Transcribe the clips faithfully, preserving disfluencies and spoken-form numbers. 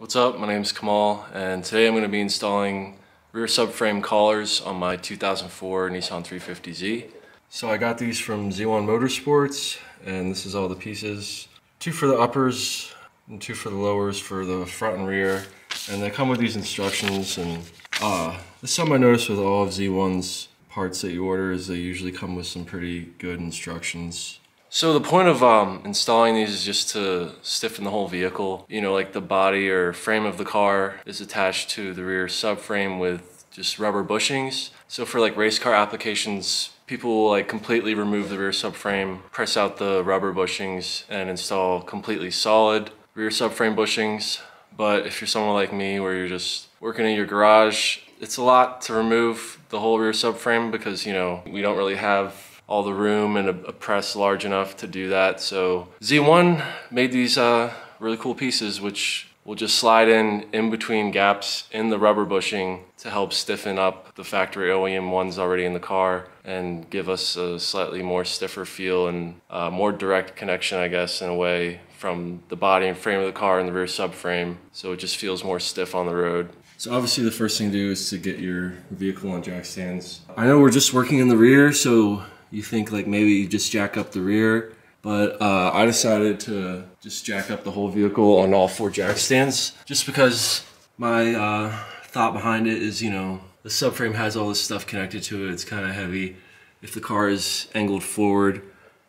What's up, my name is Kamal, and today I'm going to be installing rear subframe collars on my two thousand four Nissan three fifty Z. So I got these from Z one Motorsports, and this is all the pieces. Two for the uppers, and two for the lowers for the front and rear, and they come with these instructions. And uh, this is something I noticed with all of Z one's parts that you order, is they usually come with some pretty good instructions. So the point of um, installing these is just to stiffen the whole vehicle. You know, like the body or frame of the car is attached to the rear subframe with just rubber bushings. So for like race car applications, people will like completely remove the rear subframe, press out the rubber bushings, and install completely solid rear subframe bushings. But if you're someone like me where you're just working in your garage, it's a lot to remove the whole rear subframe because, you know, we don't really have all the room and a press large enough to do that. So Z one made these uh, really cool pieces which will just slide in in between gaps in the rubber bushing to help stiffen up the factory O E M ones already in the car and give us a slightly more stiffer feel and uh, more direct connection, I guess, in a way from the body and frame of the car and the rear subframe, so it just feels more stiff on the road. So obviously the first thing to do is to get your vehicle on jack stands. I know we're just working in the rear, so you think like maybe you just jack up the rear, but uh, I decided to just jack up the whole vehicle on all four jack stands, just because my uh, thought behind it is, you know, the subframe has all this stuff connected to it. It's kind of heavy. If the car is angled forward,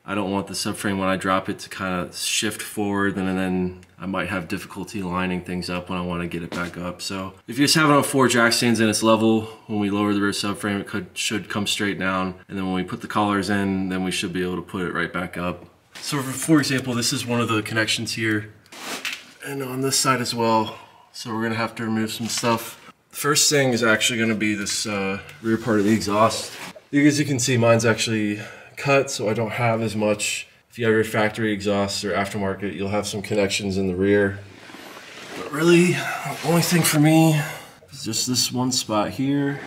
I don't want the subframe when I drop it to kind of shift forward, and then I might have difficulty lining things up when I want to get it back up. So if you just have it on four jack stands and it's level, when we lower the rear subframe, it could should come straight down, and then when we put the collars in, then we should be able to put it right back up. So for, for example, this is one of the connections here, and on this side as well. So we're gonna have to remove some stuff. First thing is actually gonna be this uh, rear part of the exhaust. As you can see, mine's actually cut, so I don't have as much. If you have your factory exhaust or aftermarket, you'll have some connections in the rear. But really, the only thing for me is just this one spot here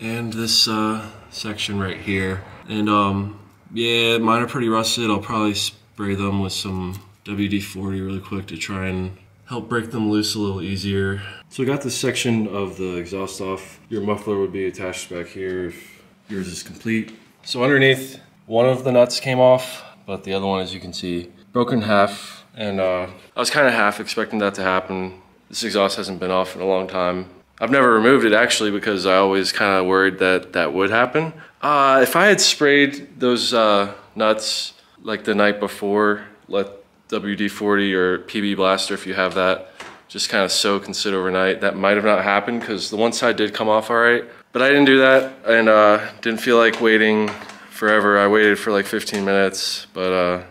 and this uh, section right here. And um, yeah, mine are pretty rusted. I'll probably spray them with some W D forty really quick to try and help break them loose a little easier. So I got this section of the exhaust off. Your muffler would be attached back here if yours is complete. So underneath, one of the nuts came off, but the other one, as you can see, broke in half. And uh, I was kind of half expecting that to happen. This exhaust hasn't been off in a long time. I've never removed it, actually, because I always kind of worried that that would happen. Uh, if I had sprayed those uh, nuts like the night before, let W D forty or P B Blaster, if you have that, just kind of soak and sit overnight, that might have not happened, because the one side did come off all right. But I didn't do that, and uh, didn't feel like waiting forever. I waited for like fifteen minutes, but uh,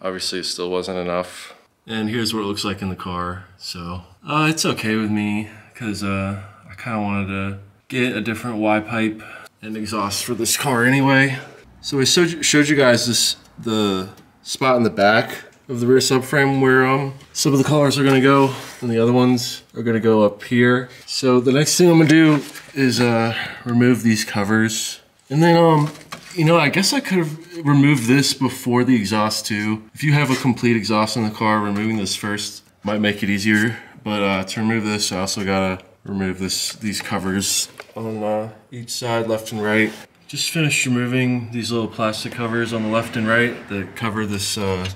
obviously it still wasn't enough. And here's what it looks like in the car. So uh, it's okay with me, because uh, I kind of wanted to get a different Y pipe and exhaust for this car anyway. So I showed you guys this the spot in the back of the rear subframe where um, some of the collars are gonna go, and the other ones are gonna go up here. So the next thing I'm gonna do is uh, remove these covers, and then um. You know, I guess I could have removed this before the exhaust too. If you have a complete exhaust in the car, removing this first might make it easier. But uh, to remove this, I also gotta remove this these covers on uh, each side, left and right. Just finished removing these little plastic covers on the left and right that cover this, uh,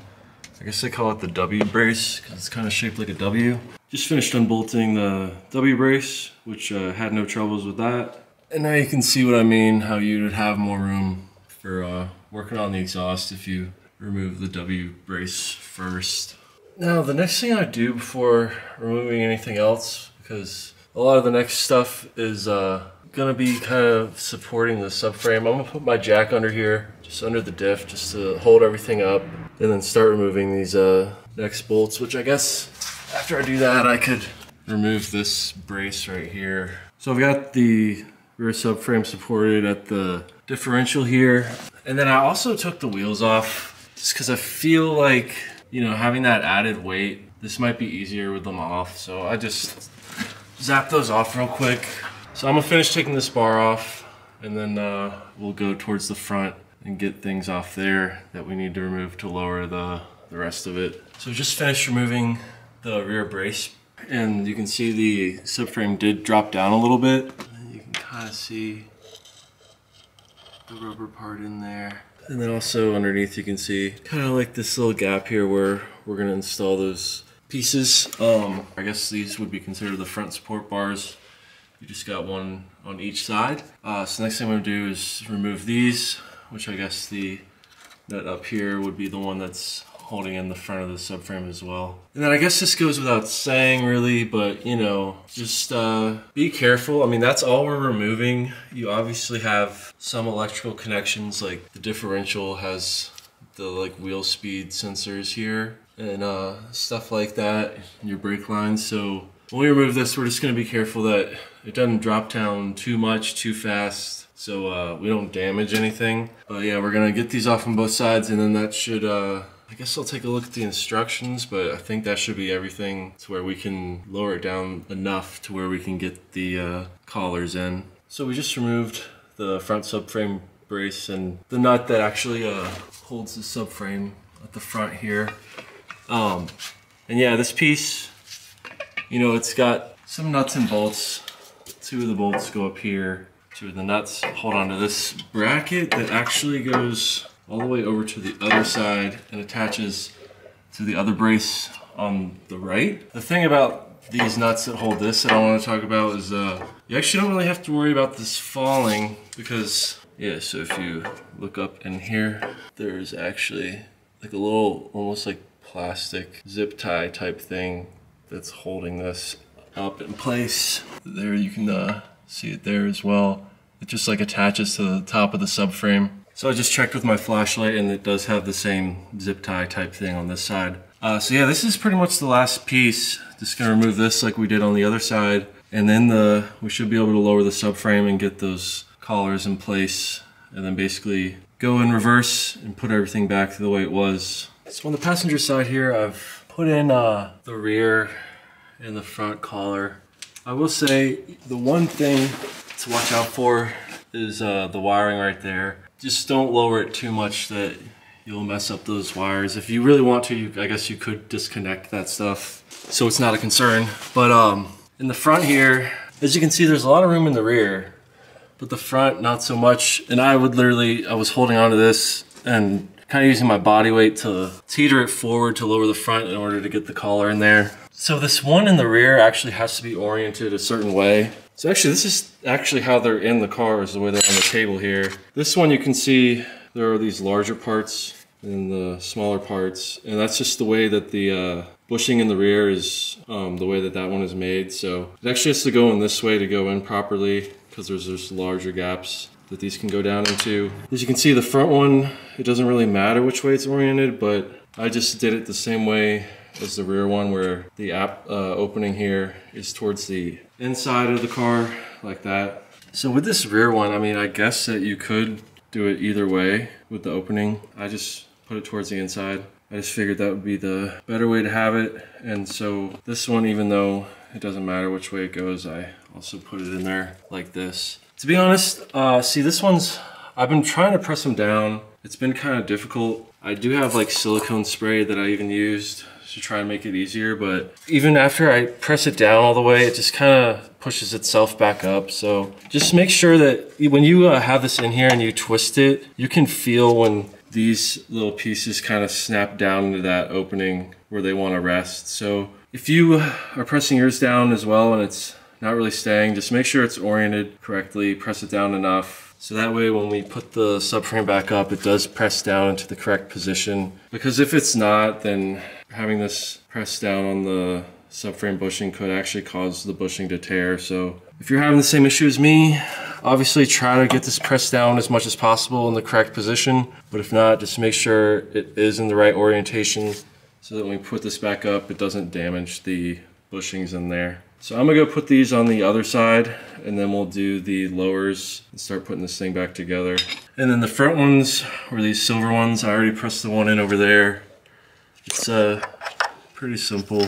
I guess they call it the W brace, because it's kind of shaped like a W. Just finished unbolting the W brace, which uh, had no troubles with that. And now you can see what I mean, how you would have more room for uh, working on the exhaust if you remove the W brace first. Now the next thing I do before removing anything else, because a lot of the next stuff is uh, gonna be kind of supporting the subframe, I'm gonna put my jack under here, just under the diff, just to hold everything up, and then start removing these uh, next bolts, which I guess after I do that I could remove this brace right here. So I've got the rear subframe supported at the differential here. And then I also took the wheels off, just because I feel like, you know, having that added weight, this might be easier with them off. So I just zap those off real quick. So I'm gonna finish taking this bar off, and then uh, we'll go towards the front and get things off there that we need to remove to lower the, the rest of it. So just finished removing the rear brace And you can see the subframe did drop down a little bit. You can kind of see the rubber part in there. And then also underneath you can see kind of like this little gap here where we're going to install those pieces. Um, I guess these would be considered the front support bars. You just got one on each side. Uh, so next thing I'm going to do is remove these, which I guess the nut up here would be the one that's holding in the front of the subframe as well. And then I guess this goes without saying really, but you know, just uh, be careful. I mean, that's all we're removing. You obviously have some electrical connections, like the differential has the like wheel speed sensors here and uh, stuff like that, your brake lines. So when we remove this, we're just gonna be careful that it doesn't drop down too much, too fast. So uh, we don't damage anything. But yeah, we're gonna get these off on both sides, and then that should, uh, I guess I'll take a look at the instructions, but I think that should be everything to where we can lower it down enough to where we can get the uh, collars in. So we just removed the front subframe brace and the nut that actually uh, holds the subframe at the front here. Um, and yeah, this piece, you know, it's got some nuts and bolts. Two of the bolts go up here. Two of the nuts hold onto this bracket that actually goes all the way over to the other side and attaches to the other brace on the right. The thing about these nuts that hold this that I want to talk about is uh, you actually don't really have to worry about this falling because, yeah, so if you look up in here, there's actually like a little, almost like plastic zip tie type thing that's holding this up in place. There you can uh, see it there as well. It just like attaches to the top of the subframe. So I just checked with my flashlight and it does have the same zip tie type thing on this side. Uh, so yeah, this is pretty much the last piece. Just gonna remove this like we did on the other side. And then the we should be able to lower the subframe and get those collars in place. And then basically go in reverse and put everything back to the way it was. So on the passenger side here, I've put in uh, the rear and the front collar. I will say the one thing to watch out for is uh, the wiring right there. Just don't lower it too much that you'll mess up those wires. If you really want to, you, I guess you could disconnect that stuff so it's not a concern. But um, in the front here, as you can see, there's a lot of room in the rear, but the front, not so much. And I would literally, I was holding onto this and kind of using my body weight to teeter it forward to lower the front in order to get the collar in there. So this one in the rear actually has to be oriented a certain way. So actually, this is actually how they're in the car, is the way they're on the table here. This one you can see there are these larger parts and the smaller parts, and that's just the way that the uh, bushing in the rear is um, the way that that one is made. So it actually has to go in this way to go in properly because there's there's larger gaps that these can go down into. As you can see, the front one, it doesn't really matter which way it's oriented, but I just did it the same way as the rear one, where the app uh, opening here is towards the inside of the car, like that. So with this rear one, I mean, I guess that you could do it either way with the opening. I just put it towards the inside. I just figured that would be the better way to have it. And so this one, even though it doesn't matter which way it goes, I also put it in there like this. To be honest, uh, see, this one's, I've been trying to press them down. It's been kind of difficult. I do have like silicone spray that I even used to try and make it easier, but even after I press it down all the way, it just kind of pushes itself back up. So just make sure that when you uh, have this in here and you twist it, you can feel when these little pieces kind of snap down into that opening where they want to rest. So if you are pressing yours down as well and it's not really staying, just make sure it's oriented correctly, press it down enough. So that way when we put the subframe back up, it does press down into the correct position. Because if it's not, then having this press down on the subframe bushing could actually cause the bushing to tear. So if you're having the same issue as me, obviously try to get this pressed down as much as possible in the correct position. But if not, just make sure it is in the right orientation so that when we put this back up, it doesn't damage the bushings in there. So I'm gonna go put these on the other side and then we'll do the lowers and start putting this thing back together. And then the front ones, or these silver ones, I already pressed the one in over there. It's uh, pretty simple.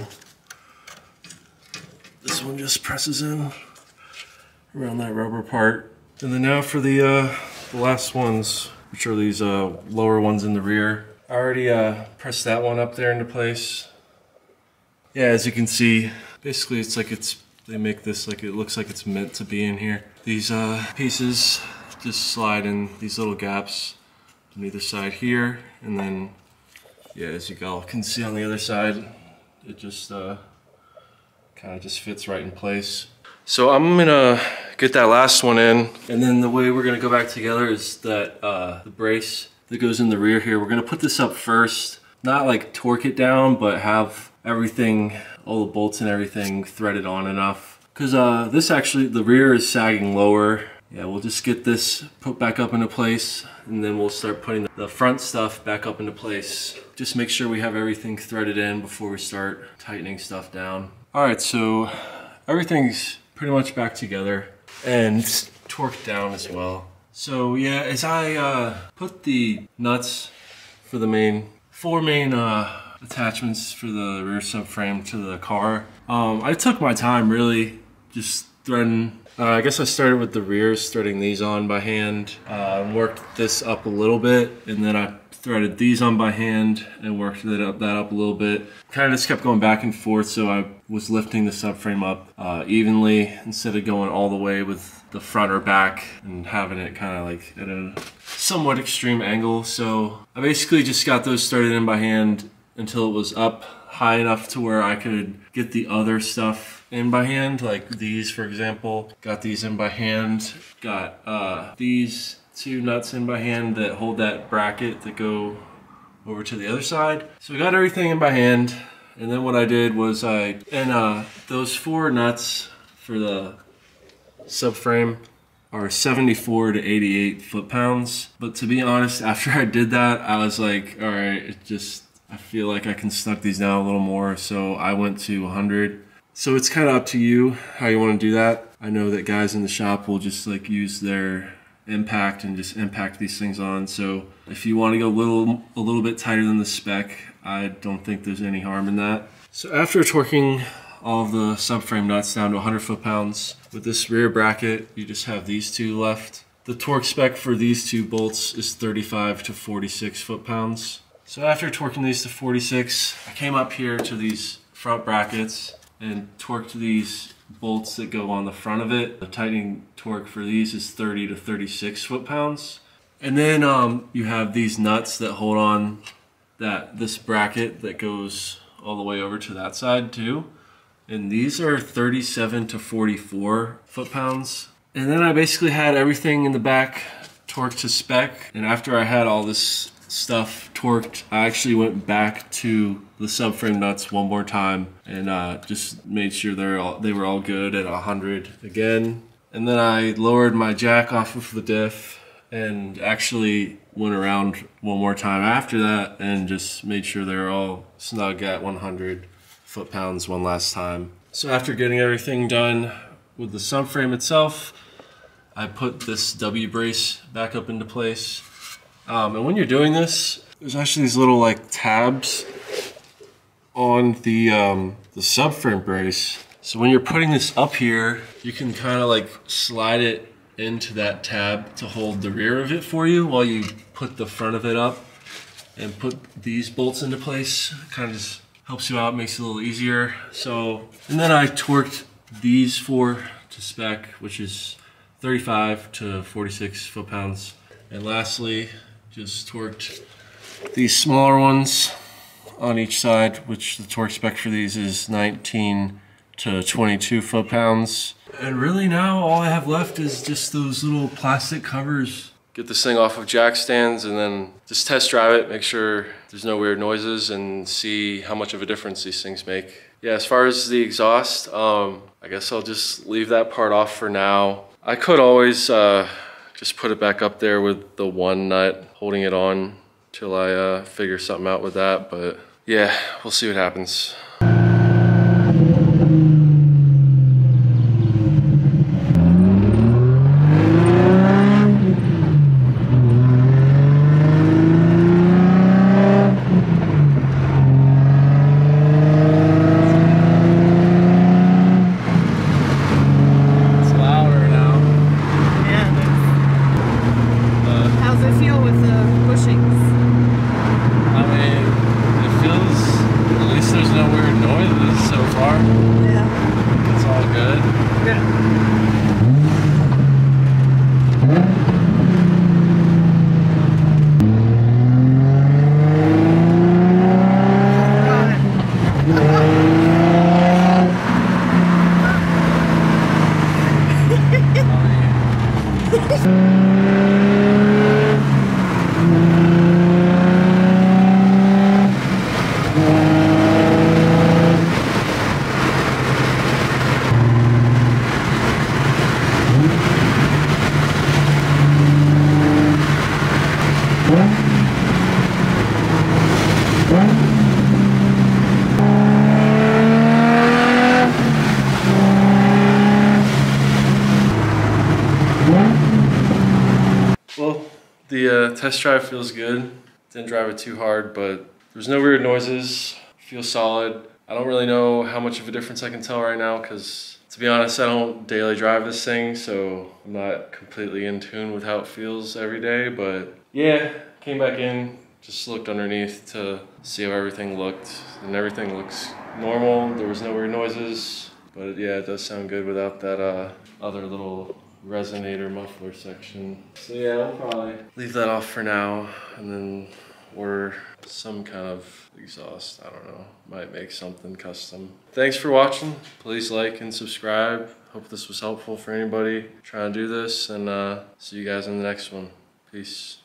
This one just presses in around that rubber part. And then now for the, uh, the last ones, which are these uh, lower ones in the rear. I already uh, pressed that one up there into place. Yeah, as you can see, Basically, it's like it's, they make this like it looks like it's meant to be in here. These uh, pieces just slide in these little gaps on either side here, and then, yeah, as you all can see on the other side, it just uh, kind of just fits right in place. So I'm gonna get that last one in, and then the way we're gonna go back together is that uh, the brace that goes in the rear here, we're gonna put this up first, not like torque it down, but have everything, all the bolts and everything threaded on enough, because uh, this actually, the rear is sagging lower. Yeah, we'll just get this put back up into place, and then we'll start putting the front stuff back up into place. Just make sure we have everything threaded in before we start tightening stuff down. All right, so everything's pretty much back together and torqued down as well. So yeah, as I uh, put the nuts for the main, four main uh, attachments for the rear subframe to the car, um, I took my time really just threading. Uh, I guess I started with the rears, threading these on by hand, uh, worked this up a little bit, and then I threaded these on by hand and worked that up, that up a little bit. Kind of just kept going back and forth, so I was lifting the subframe up uh, evenly instead of going all the way with the front or back and having it kind of like at a somewhat extreme angle. So I basically just got those started in by hand until it was up high enough to where I could get the other stuff in by hand, like these for example. Got these in by hand, got uh, these two nuts in by hand that hold that bracket that go over to the other side. So I got everything in by hand, and then what I did was I, and uh, those four nuts for the subframe are seventy-four to eighty-eight foot-pounds, but to be honest, after I did that, I was like, all right, it just, I feel like I can snuck these down a little more, so I went to one hundred. So it's kind of up to you how you want to do that. I know that guys in the shop will just like use their impact and just impact these things on. So if you want to go a little, a little bit tighter than the spec, I don't think there's any harm in that. So after torquing all of the subframe nuts down to one hundred foot-pounds, with this rear bracket, you just have these two left. The torque spec for these two bolts is thirty-five to forty-six foot-pounds. So after torquing these to forty-six, I came up here to these front brackets and torqued these bolts that go on the front of it. The tightening torque for these is thirty to thirty-six foot-pounds. And then um, you have these nuts that hold on that this bracket that goes all the way over to that side too. And these are thirty-seven to forty-four foot-pounds. And then I basically had everything in the back torqued to spec. And after I had all this stuff torqued, I actually went back to the subframe nuts one more time and uh, just made sure they're all, they were all good at one hundred again. And then I lowered my jack off of the diff and actually went around one more time after that and just made sure they're all snug at one hundred foot-pounds one last time. So after getting everything done with the subframe itself, I put this W brace back up into place. Um, and when you're doing this, there's actually these little like tabs on the, um, the subframe brace. So when you're putting this up here, you can kind of like slide it into that tab to hold the rear of it for you while you put the front of it up and put these bolts into place. Kind of just helps you out, makes it a little easier. So, and then I torqued these four to spec, which is thirty-five to forty-six foot-pounds. And lastly, just torqued these smaller ones on each side, which the torque spec for these is nineteen to twenty-two foot-pounds. And really now all I have left is just those little plastic covers. Get this thing off of jack stands and then just test drive it, make sure there's no weird noises and see how much of a difference these things make. Yeah, as far as the exhaust, um, I guess I'll just leave that part off for now. I could always uh, just put it back up there with the one nut holding it on till I uh, figure something out with that, but yeah, we'll see what happens. There's no way. The uh, test drive feels good. Didn't drive it too hard, but there's no weird noises. Feels solid. I don't really know how much of a difference I can tell right now because, to be honest, I don't daily drive this thing, so I'm not completely in tune with how it feels every day. But yeah, came back in, just looked underneath to see how everything looked, and everything looks normal. There was no weird noises, but yeah, it does sound good without that uh, other little resonator muffler section. So yeah, I'll probably leave that off for now and then order some kind of exhaust. I don't know, might make something custom. Thanks for watching. Please like and subscribe. Hope this was helpful for anybody trying to do this, and uh, see you guys in the next one. Peace.